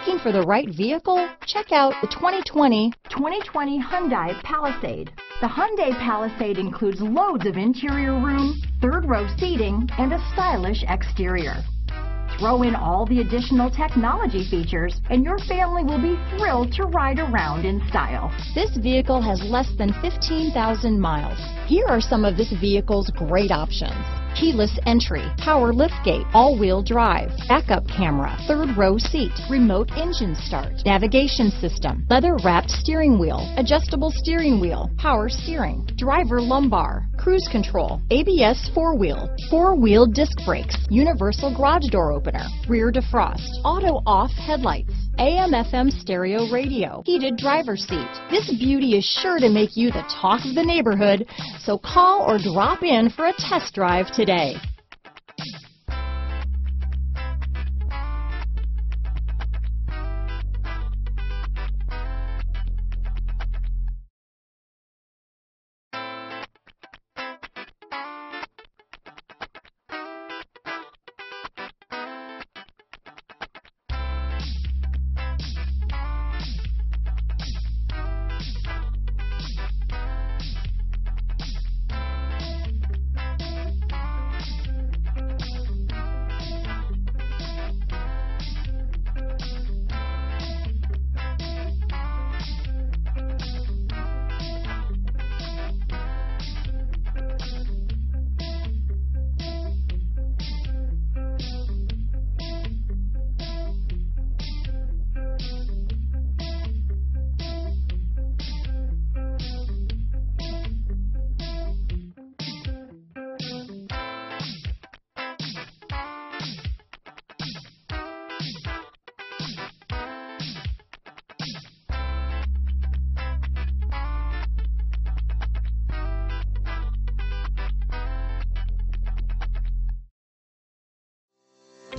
Looking for the right vehicle? Check out the 2020 Hyundai Palisade. The Hyundai Palisade includes loads of interior room, third-row seating, and a stylish exterior. Throw in all the additional technology features, and your family will be thrilled to ride around in style. This vehicle has less than 15,000 miles. Here are some of this vehicle's great options: keyless entry, power liftgate, all-wheel drive, backup camera, third-row seat, remote engine start, navigation system, leather-wrapped steering wheel, adjustable steering wheel, power steering, driver lumbar, cruise control, ABS four-wheel disc brakes, universal garage door opener, rear defrost, auto-off headlights, AM/FM stereo radio, heated driver's seat. This beauty is sure to make you the talk of the neighborhood, so call or drop in for a test drive today.